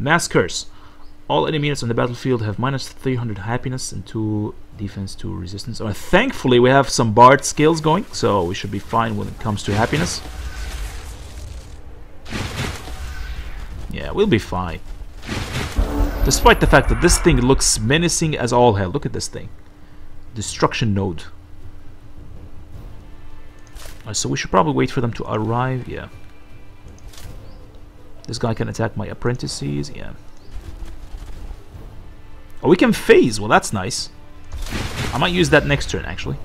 Mass Curse. All enemy units on the battlefield have minus 300 happiness and 2 defense, 2 resistance. Thankfully, we have some bard skills going, so we should be fine when it comes to happiness. Yeah, we'll be fine. Despite the fact that this thing looks menacing as all hell. Look at this thing. Destruction node. So we should probably wait for them to arrive. Yeah. This guy can attack my apprentices. Yeah. Oh, we can phase. Well, that's nice. I might use that next turn, actually.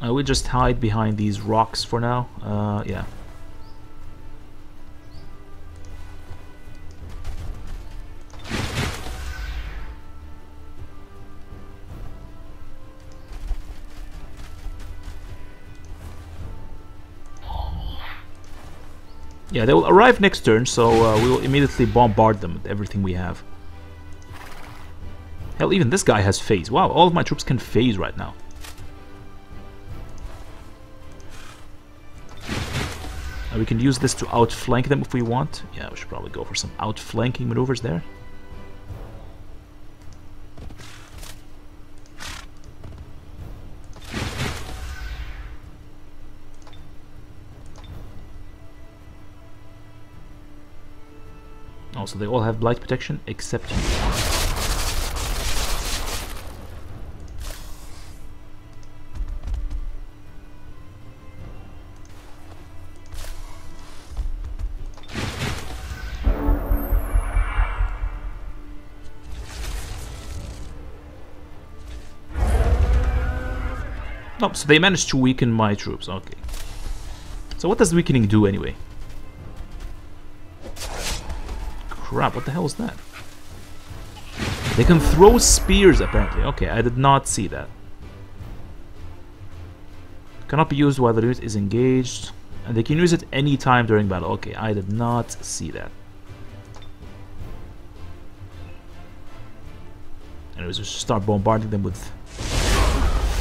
I will just hide behind these rocks for now. Yeah. Yeah, they will arrive next turn, so we will immediately bombard them with everything we have. Hell, even this guy has phase. Wow, all of my troops can phase right now. We can use this to outflank them if we want. Yeah, we should probably go for some outflanking maneuvers there. So they all have Blight Protection, except you. Oh, so they managed to weaken my troops, okay. So what does weakening do anyway? Crap, what the hell was that? They can throw spears, apparently. Okay, I did not see that. Cannot be used while the unit is engaged. And they can use it any time during battle. Okay, I did not see that. Anyways, just start bombarding them with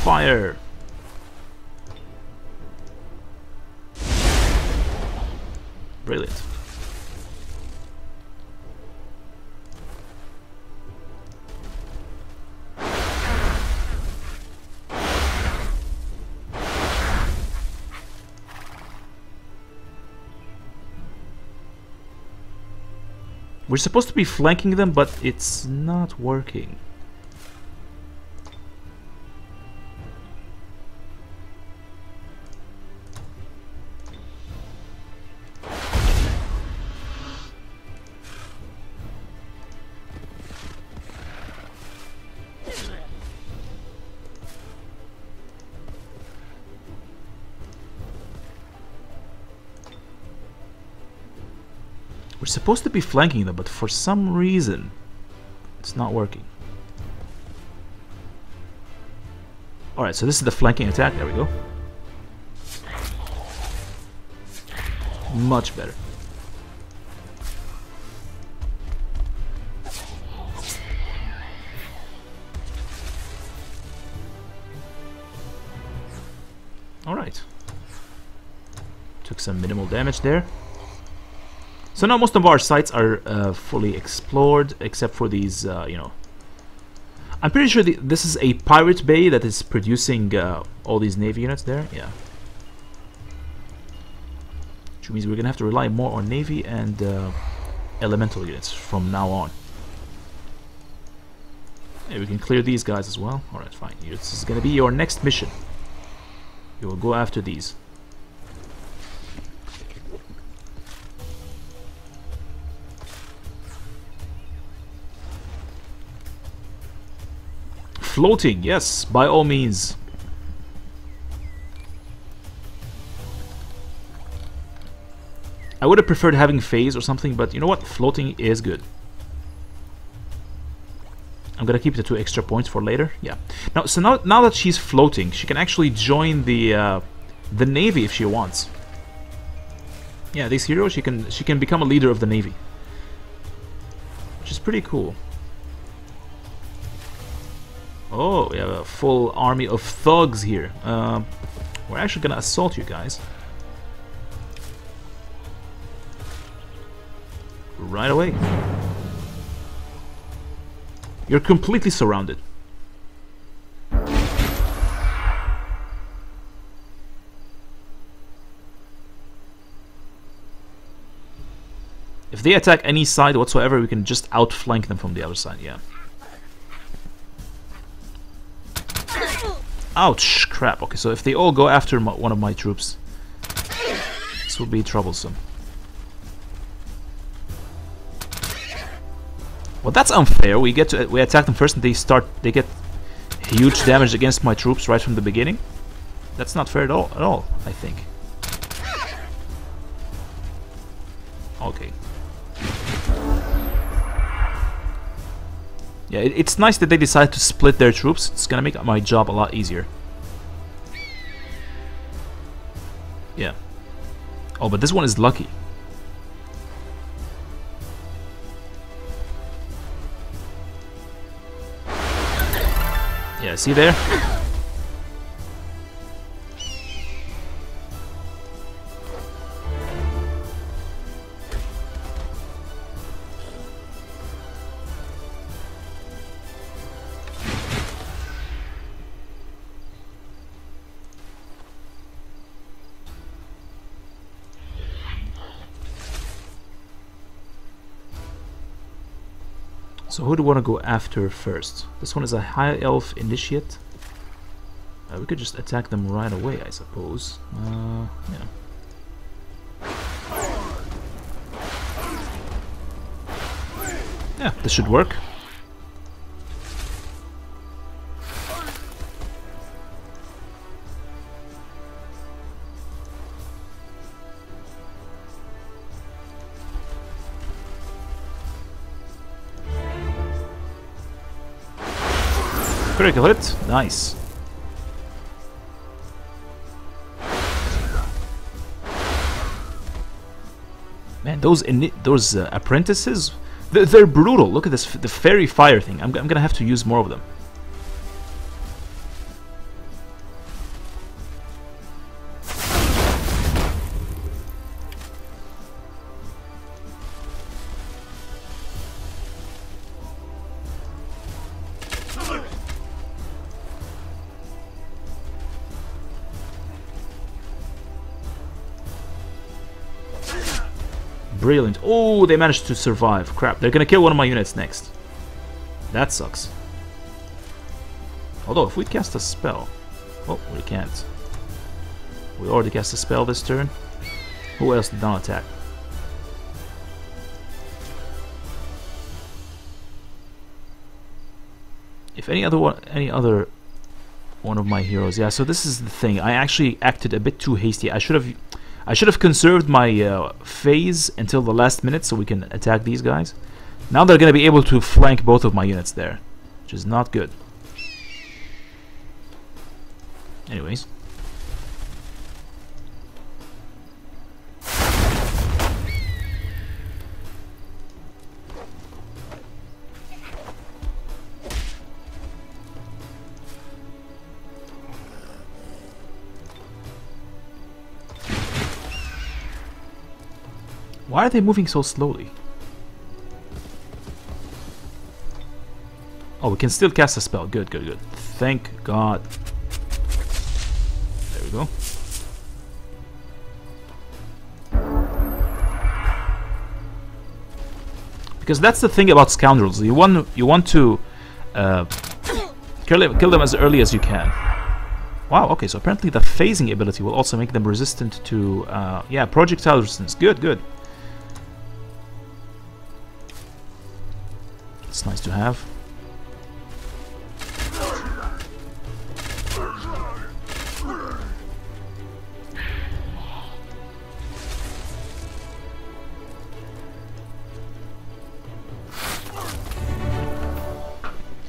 fire. Brilliant. We're supposed to be flanking them, but it's not working. We're supposed to be flanking them, but for some reason, it's not working. Alright, so this is the flanking attack. There we go. Much better. Alright. Took some minimal damage there. So now most of our sites are fully explored, except for these, you know... I'm pretty sure this is a pirate bay that is producing all these navy units there, yeah. Which means we're gonna have to rely more on navy and elemental units from now on. Yeah, we can clear these guys as well. Alright, fine. This is gonna be your next mission. You will go after these. Floating, yes, by all means. I would have preferred having phase or something, but you know what? Floating is good. I'm gonna keep the 2 extra points for later. Yeah. Now, so now that she's floating, she can actually join the navy if she wants. Yeah, this hero, she can become a leader of the navy, which is pretty cool. Oh, we have a full army of thugs here. We're actually gonna assault you guys. right away. You're completely surrounded. If they attack any side whatsoever, we can just outflank them from the other side, yeah. Ouch, crap. Okay, so if they all go after one of my troops, this will be troublesome. Well, that's unfair. We attack them first and they get huge damage against my troops right from the beginning. That's not fair at all, I think. Okay. Yeah, it's nice that they decide to split their troops. It's gonna make my job a lot easier. Yeah. Oh, but this one is lucky. Yeah, see there? So who do we want to go after first? This one is a high elf initiate. We could just attack them right away, I suppose. Yeah, this should work. Critical hit, nice. Man, those apprentices, they're brutal. Look at this, the fairy fire thing. I'm gonna have to use more of them. Brilliant. Oh, they managed to survive. Crap, they're gonna kill one of my units next. That sucks. Although, if we cast a spell... Oh, we can't. We already cast a spell this turn. Who else did not attack? If any other one of my heroes... Yeah, so this is the thing. I actually acted a bit too hasty. I should have conserved my phase until the last minute so we can attack these guys. Now they're going to be able to flank both of my units there, which is not good. Anyways. Why are they moving so slowly? Oh, we can still cast a spell. Good, good, good. Thank God. There we go. Because that's the thing about scoundrels. You want to kill them as early as you can. Wow, okay, so apparently the phasing ability will also make them resistant to... yeah, projectile resistance. Good, good. It's nice to have.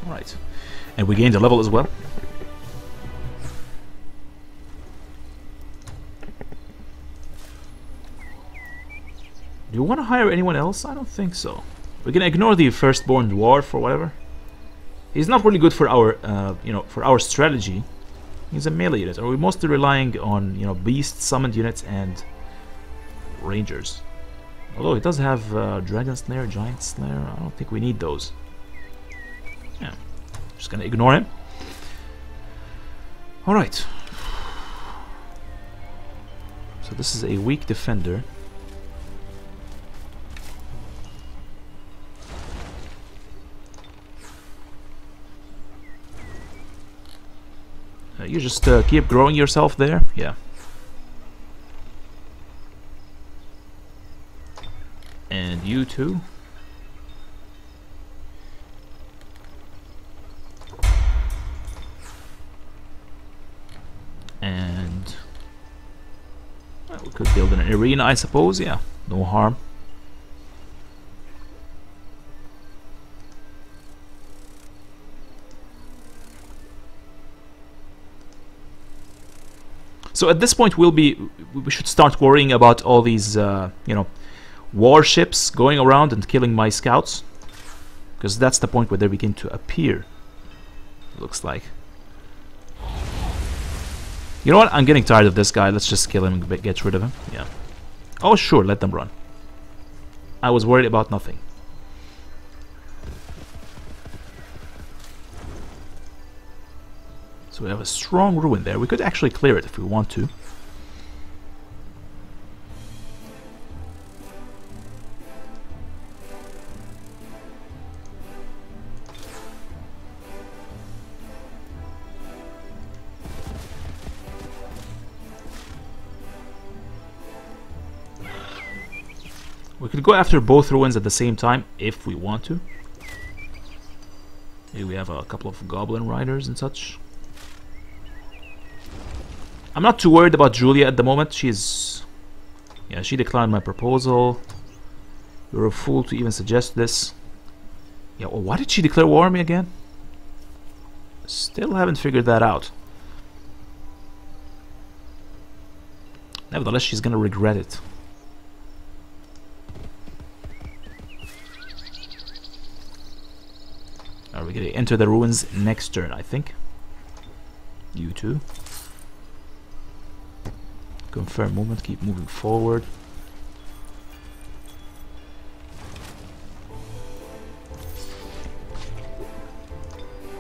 Alright. And we gained a level as well. Do you want to hire anyone else? I don't think so. We can ignore the firstborn dwarf or whatever. He's not really good for our, for our strategy. He's a melee unit. Are we mostly relying on, beast summoned units and rangers? Although it does have dragon slayer, giant slayer. I don't think we need those. Yeah, just gonna ignore him. All right. So this is a weak defender. You just keep growing yourself there. Yeah. And you too. And well, we could build an arena, I suppose. Yeah, no harm. So at this point, we should start worrying about all these, you know, warships going around and killing my scouts, because that's the point where they begin to appear. Looks like. You know what? I'm getting tired of this guy. Let's just kill him and get rid of him. Yeah. Oh sure, let them run. I was worried about nothing. So we have a strong ruin there. We could actually clear it if we want to. We could go after both ruins at the same time if we want to. Here we have a couple of goblin riders and such. I'm not too worried about Julia at the moment. She declined my proposal. You're a fool to even suggest this. Yeah, well, why did she declare war on me again? Still haven't figured that out. Nevertheless, she's gonna regret it. Are we gonna enter the ruins next turn, I think. You too. Confirm movement, keep moving forward.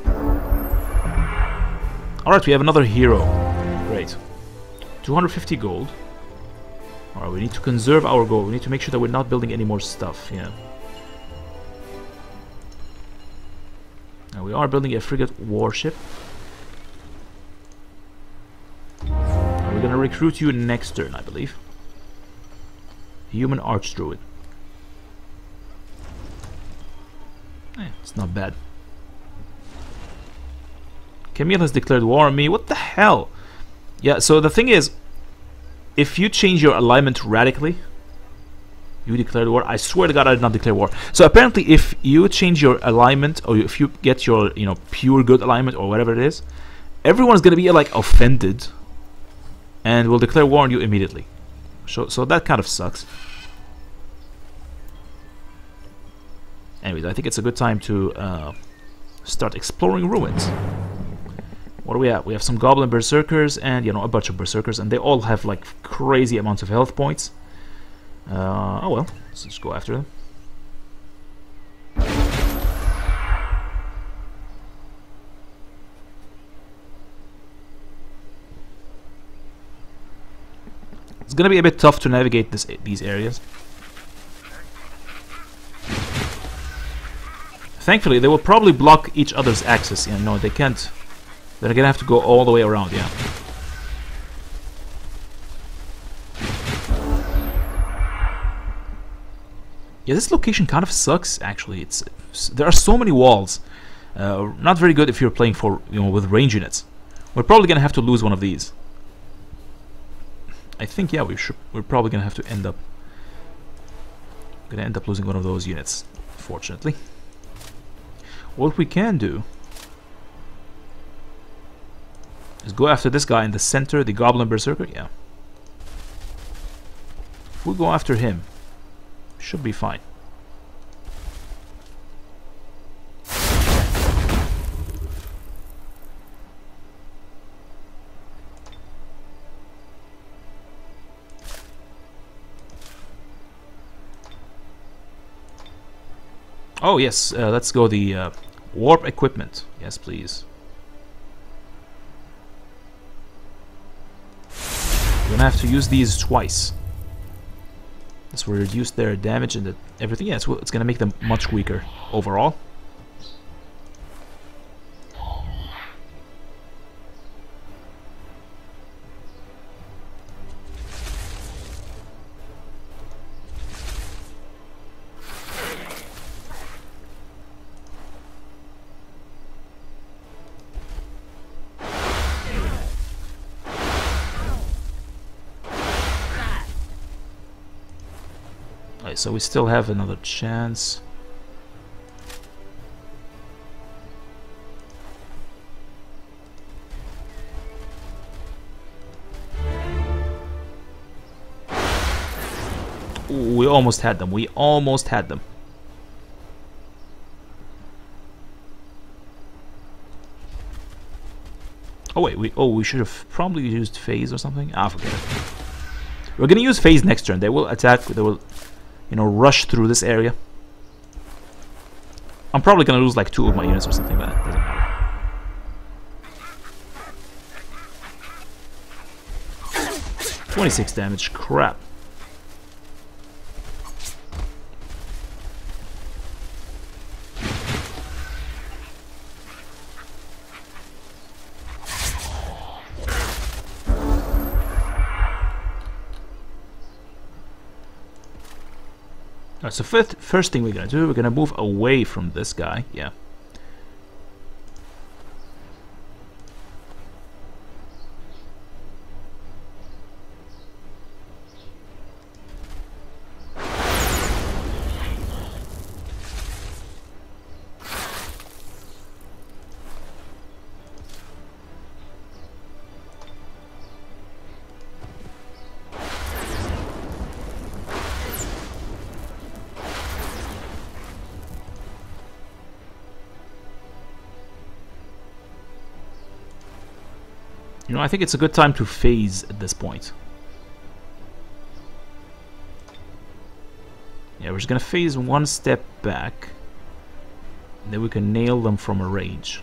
Alright, we have another hero. Great. 250 gold. Alright, we need to conserve our gold. We need to make sure that we're not building any more stuff. Yeah. Now we are building a frigate warship. Gonna recruit you next turn, I believe. Human Arch Druid. Eh, it's not bad. Camille has declared war on me. What the hell? Yeah, so the thing is, if you change your alignment radically, you declared war. I swear to God, I did not declare war. So apparently, if you change your alignment, or if you get your, you know, pure good alignment or whatever it is, everyone's gonna be like offended. And we'll declare war on you immediately. So that kind of sucks. Anyways, I think it's a good time to start exploring ruins. What do we have? We have some goblin berserkers and, you know, a bunch of berserkers. And they all have, like, crazy amounts of health points. Oh well, let's just go after them. It's gonna be a bit tough to navigate these areas. Thankfully, they will probably block each other's axis. Yeah, no, they can't. They're gonna have to go all the way around. Yeah. Yeah, this location kind of sucks. Actually, there are so many walls. Not very good if you're playing for, you know, with range units. We're probably gonna have to lose one of these. I think, yeah, we're probably gonna have to end up losing one of those units, fortunately. What we can do is go after this guy in the center, the goblin berserker. Yeah, if we go after him, should be fine. Oh yes, let's go the warp equipment. Yes, please. We're gonna have to use these twice. This will reduce their damage and everything. Yeah, it's gonna make them much weaker overall. So we still have another chance. Ooh, we almost had them. We almost had them. Oh wait, we should have probably used phase or something. Ah, forget it. We're gonna use phase next turn. They will attack. They will, you know, rush through this area. I'm probably gonna lose like 2 of my units or something, but it doesn't matter. $26 damage, crap. So first thing we're gonna do, we're gonna move away from this guy. Yeah. You know, I think it's a good time to phase at this point. Yeah, we're just gonna phase one step back, and then we can nail them from a range.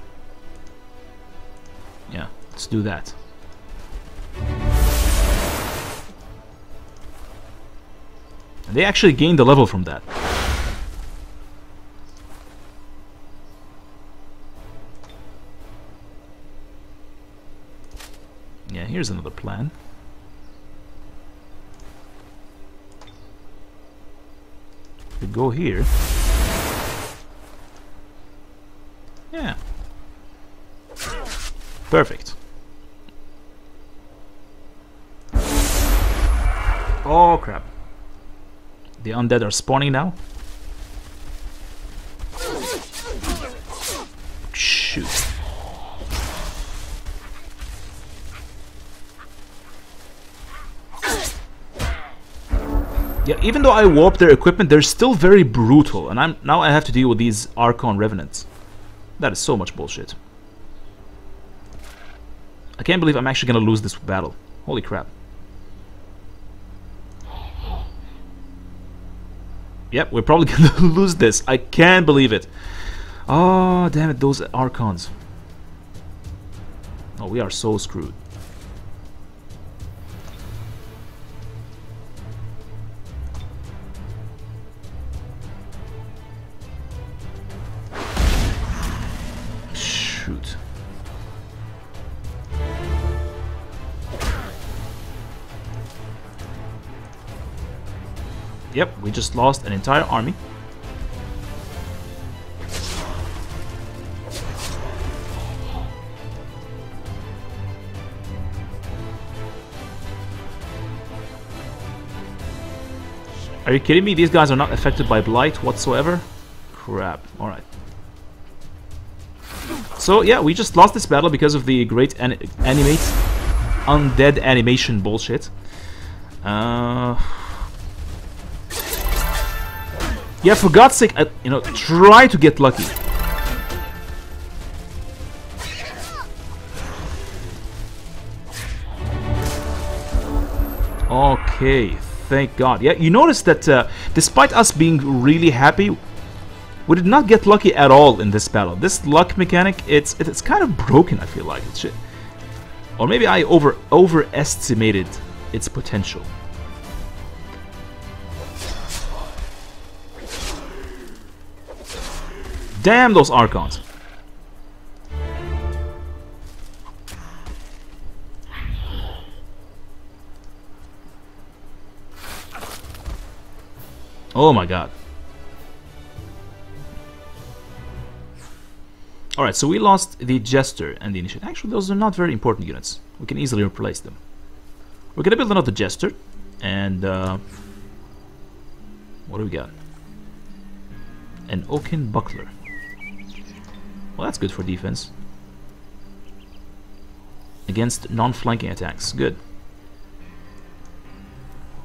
Yeah, let's do that. And they actually gained a level from that. Here's another plan. We go here. Yeah. Perfect. Oh crap. The undead are spawning now. Shoot. Yeah, even though I warp their equipment, they're still very brutal, and now I have to deal with these Archon Revenants. That is so much bullshit. I can't believe I'm actually gonna lose this battle. Holy crap. Yep, we're probably gonna lose this. I can't believe it. Oh, damn it, those Archons. Oh, we are so screwed. Yep, we just lost an entire army. Are you kidding me? These guys are not affected by blight whatsoever? Crap. Alright. So yeah, we just lost this battle because of the great animate undead animation bullshit. Yeah, for God's sake, you know, try to get lucky. Okay, thank God. Yeah, you notice that despite us being really happy, We did not get lucky at all in this battle. This luck mechanic, it's kind of broken, I feel like. Or maybe I overestimated its potential. Damn those Archons. Oh my god. Alright, so we lost the Jester and the Initiate. Actually, those are not very important units. We can easily replace them. We're gonna build another Jester. And, what do we got? An Oaken Buckler. Well, that's good for defense. Against non-flanking attacks. Good.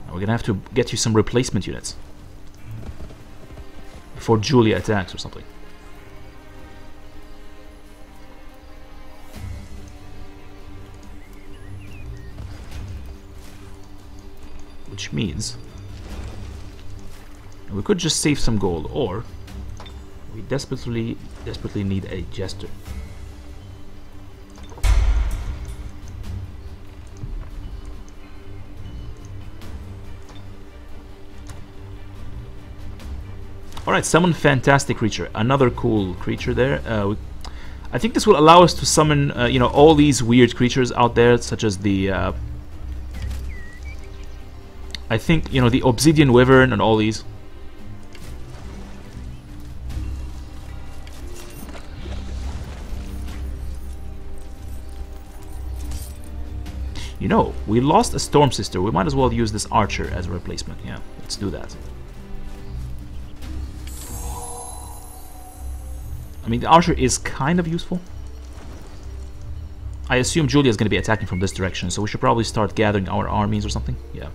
Now we're gonna have to get you some replacement units. Before Julia attacks or something. Which means we could just save some gold, or we desperately need a Jester. Alright, summon fantastic creature. Another cool creature there. I think this will allow us to summon you know, all these weird creatures out there, such as the I think, you know, the Obsidian Wyvern and all these. You know, we lost a Storm Sister. We might as well use this Archer as a replacement. Yeah, let's do that. I mean, the Archer is kind of useful. I assume Julia is going to be attacking from this direction, so we should probably start gathering our armies or something. Yeah.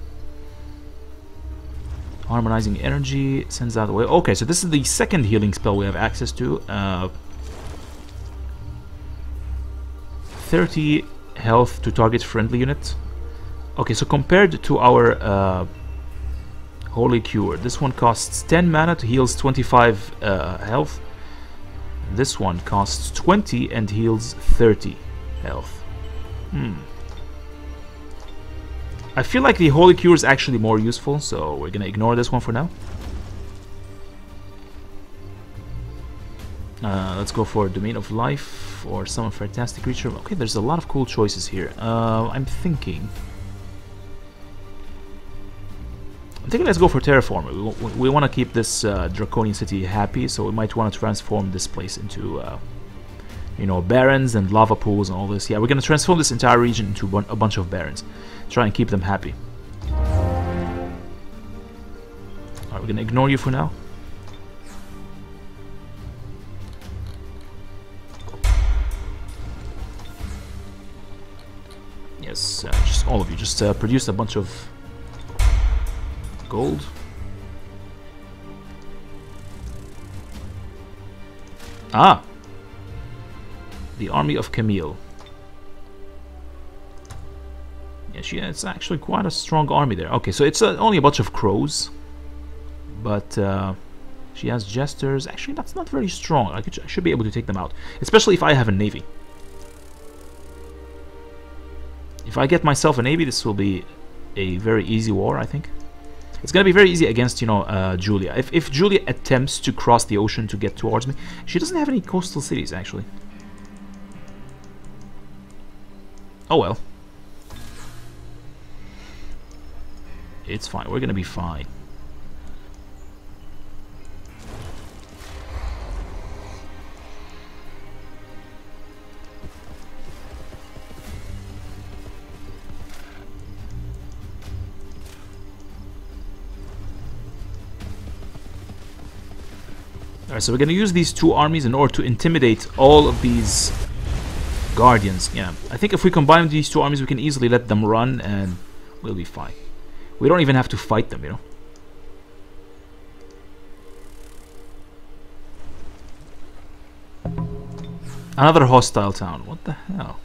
Harmonizing energy sends out the way. Okay, so this is the second healing spell we have access to. 30 health to target friendly unit. Okay, so compared to our holy cure, this one costs 10 mana, heals 25 health. This one costs 20 and heals 30 health. Hmm. I feel like the holy cure is actually more useful, so we're gonna ignore this one for now. Let's go for domain of life or some fantastic creature. Okay, there's a lot of cool choices here. I'm thinking. Let's go for terraform. We want to keep this draconian city happy, so we might want to transform this place into, you know, barrens and lava pools and all this. Yeah, we're gonna transform this entire region into a bunch of barrens. Try and keep them happy. Alright, we're gonna ignore you for now. Yes, just all of you. Just produce a bunch of gold. Ah! The army of Camille. Yeah, it's actually quite a strong army there. Okay, so it's only a bunch of crows, but she has Jesters. Actually, that's not very strong. I should be able to take them out, especially if I have a navy. If I get myself a navy, this will be a very easy war, I think. It's gonna be very easy against, you know, Julia. If Julia attempts to cross the ocean to get towards me, she doesn't have any coastal cities, actually. Oh well. It's fine. We're gonna be fine. All right, so we're gonna use these two armies in order to intimidate all of these guardians. Yeah, I think if we combine these two armies, we can easily let them run, and we'll be fine. We don't even have to fight them, you know. Another hostile town. What the hell?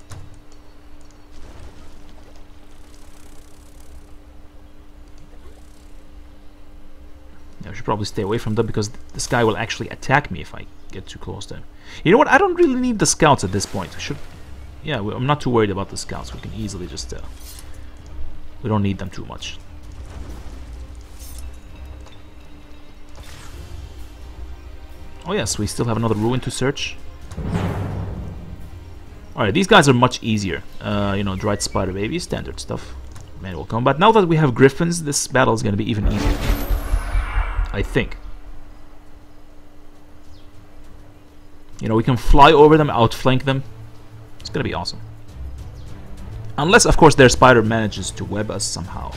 I should probably stay away from them because this guy will actually attack me if I get too close to him. You know what? I don't really need the scouts at this point. I should, yeah, I'm not too worried about the scouts. We can easily just, we don't need them too much. Oh yes, we still have another ruin to search. Alright, these guys are much easier. You know, dried spider baby, standard stuff. Manual combat. Now that we have griffins, this battle is going to be even easier. I think. You know, we can fly over them, outflank them. It's going to be awesome. Unless, of course, their spider manages to web us somehow.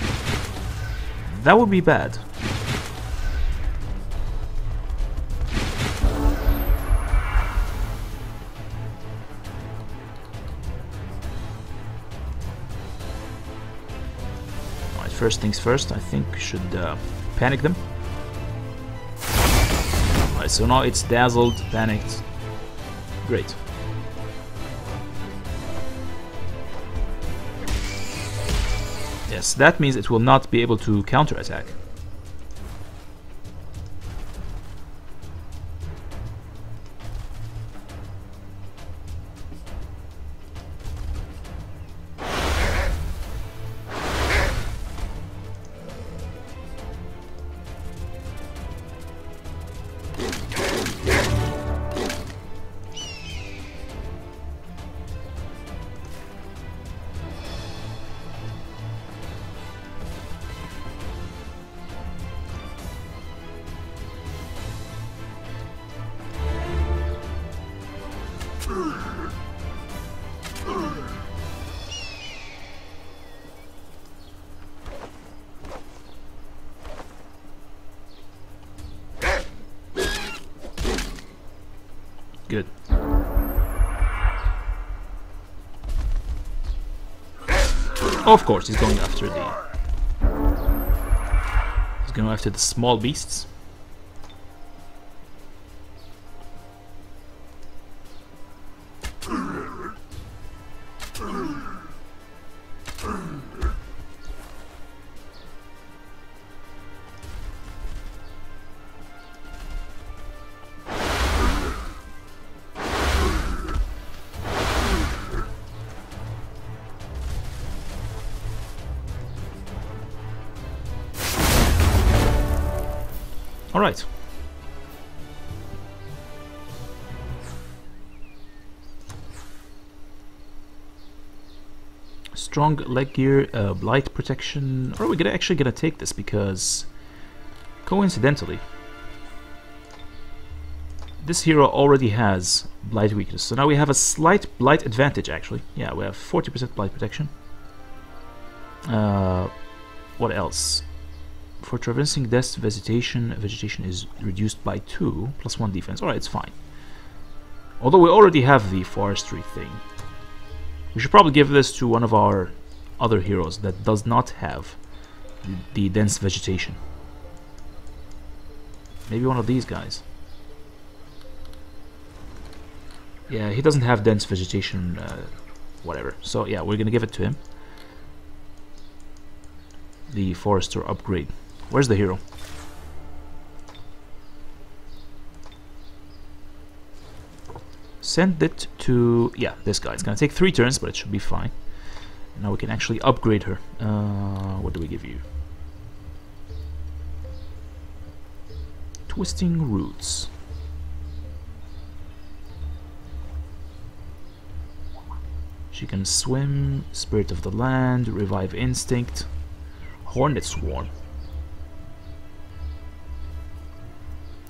That would be bad. First things first, I think we should panic them. Alright, so now it's dazzled, panicked. Great. Yes, that means it will not be able to counterattack. Good. Of course, he's going after the. He's going after the small beasts. Alright. Strong leg gear, blight protection. Or are we actually gonna take this because coincidentally this hero already has blight weakness. So now we have a slight blight advantage actually. Yeah, we have 40% blight protection. What else? For traversing dense vegetation, vegetation is reduced by 2, plus 1 defense. Alright, it's fine. Although we already have the forestry thing. We should probably give this to one of our other heroes that does not have the dense vegetation. Maybe one of these guys. Yeah, he doesn't have dense vegetation, whatever. So yeah, we're gonna give it to him. The forester upgrade. Where's the hero? Send it to, yeah, this guy. It's gonna take 3 turns, but it should be fine. And now we can actually upgrade her. What do we give you? Twisting roots. She can swim, spirit of the land, revive instinct, Hornet Swarm.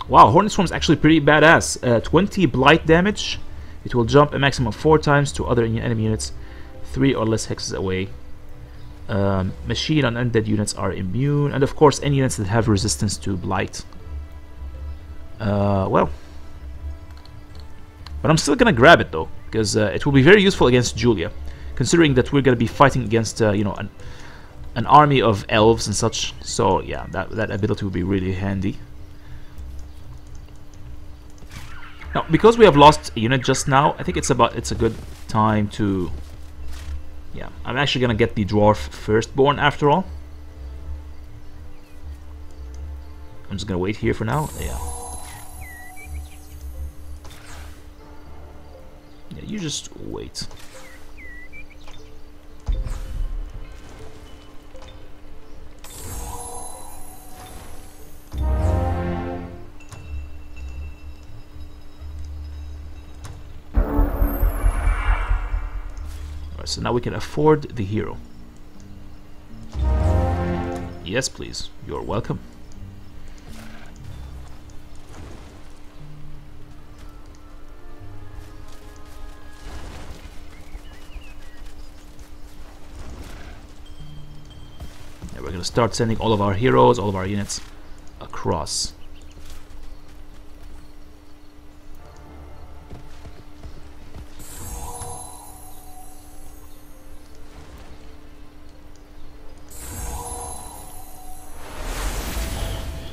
Wow, Hornet Swarm is actually pretty badass. 20 blight damage. It will jump a maximum of 4 times to other enemy units 3 or less hexes away. Machine and undead units are immune, and of course any units that have resistance to blight. Well, but I'm still gonna grab it though, because it will be very useful against Julia, considering that we're gonna be fighting against you know, an army of elves and such, so yeah, that ability would be really handy. Now, because we have lost a unit just now, I think it's a good time to, yeah, I'm actually gonna get the dwarf firstborn after all. I'm just gonna wait here for now. Yeah. Yeah, you just wait. Alright, so now we can afford the hero. Yes, please. You're welcome. And we're going to start sending all of our heroes, all of our units across.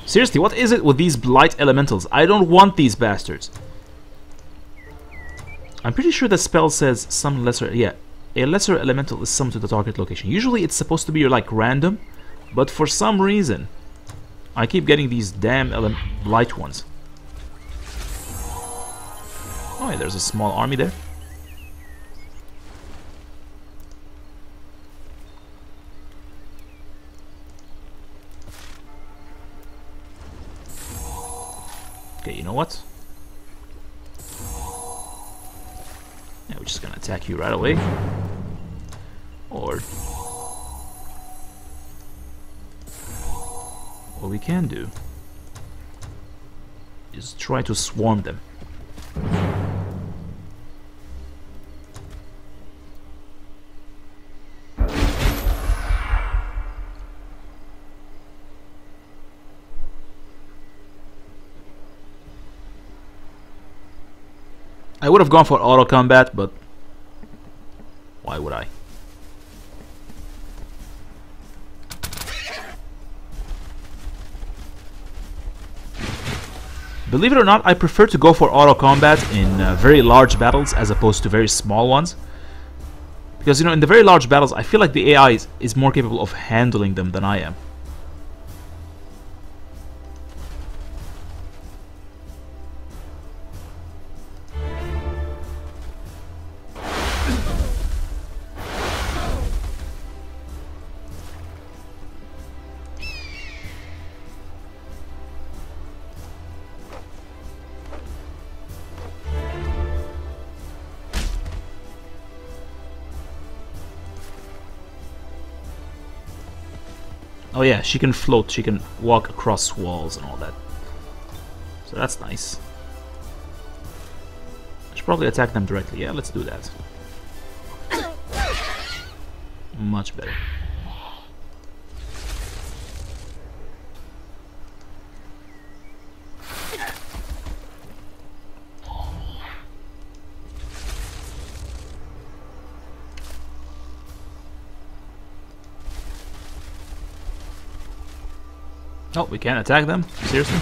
Seriously, what is it with these Blight Elementals? I don't want these bastards. I'm pretty sure the spell says some lesser... Yeah, a lesser elemental is summoned to the target location. Usually it's supposed to be like random, but for some reason, I keep getting these damn Blight ones. Oh, yeah, there's a small army there. You know what? Yeah, we're just gonna attack you right away. What we can do is try to swarm them. I would have gone for auto combat, but why would I? Believe it or not, I prefer to go for auto combat in very large battles as opposed to very small ones. Because, you know, in the very large battles, I feel like the AI is more capable of handling them than I am. Oh yeah, she can float, she can walk across walls and all that. So that's nice. I should probably attack them directly. Yeah, let's do that. Much better. Oh, we can't attack them? Seriously?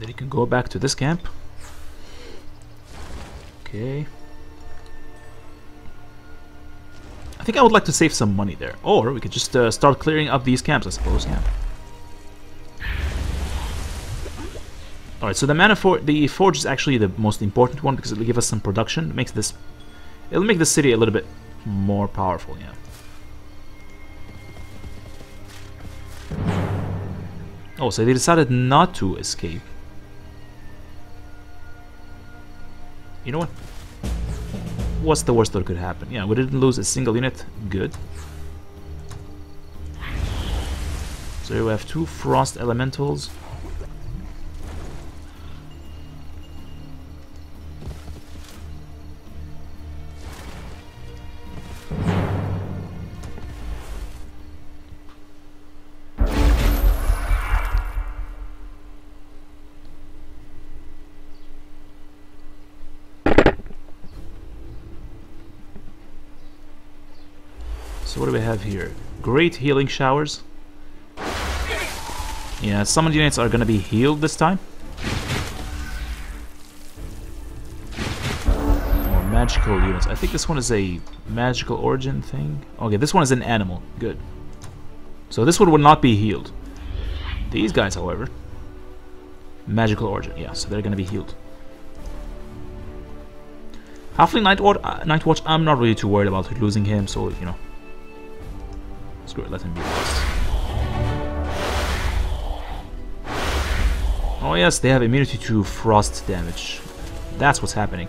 Then you can go back to this camp. Okay. I think I would like to save some money there. Or we could just start clearing up these camps, I suppose. Yeah. Alright, so the mana for the forge is actually the most important one because it'll give us some production. It makes this, it'll make the city a little bit more powerful, yeah. Oh, so they decided not to escape. You know what? What's the worst that could happen? Yeah, we didn't lose a single unit. Good. So here we have two frost elementals. So what do we have here? Great healing showers. Yeah, summoned units are gonna be healed this time. More magical units. I think this one is a magical origin thing. Okay, this one is an animal. Good. So this one will not be healed. These guys, however. Magical origin. Yeah, so they're gonna be healed. Halfling Nightwatch, I'm not really too worried about losing him, so, you know. Screw it, let him be lost. Oh yes, they have immunity to frost damage. That's what's happening.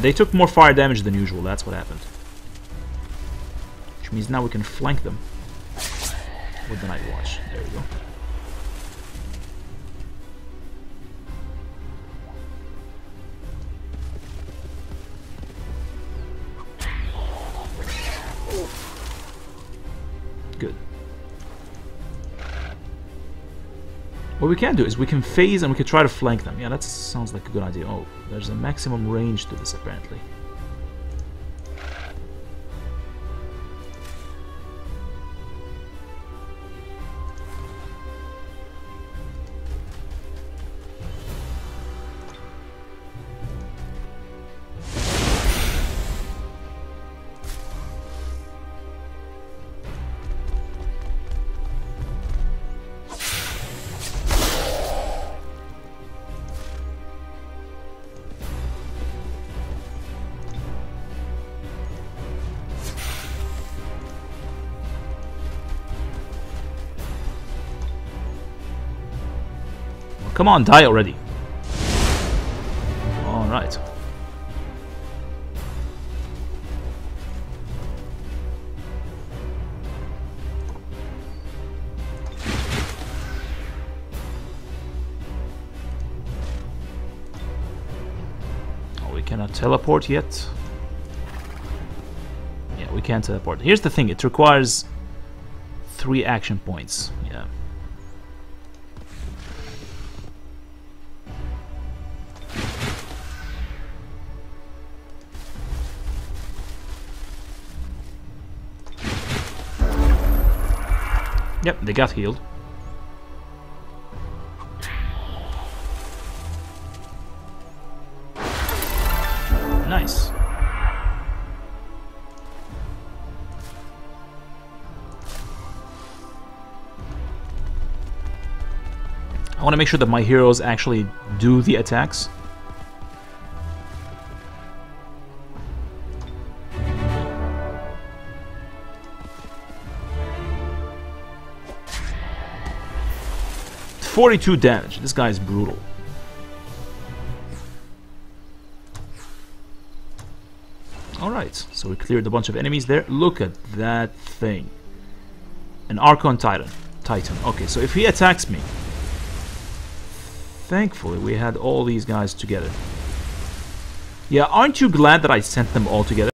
They took more fire damage than usual, that's what happened. Which means now we can flank them with the Night Watch. There we go. Good. What we can do is we can phase and we can try to flank them. Yeah, that sounds like a good idea. Oh, there's a maximum range to this, apparently. Come on, die already. Alright. Oh, we cannot teleport yet. Yeah, we can't teleport. Here's the thing, it requires 3 action points. Yeah. Yep, they got healed. Nice. I want to make sure that my heroes actually do the attacks. .42 damage. This guy is brutal. Alright, so we cleared a bunch of enemies there. Look at that thing. An Archon Titan. Okay, so if he attacks me... Thankfully, we had all these guys together. Yeah, aren't you glad that I sent them all together?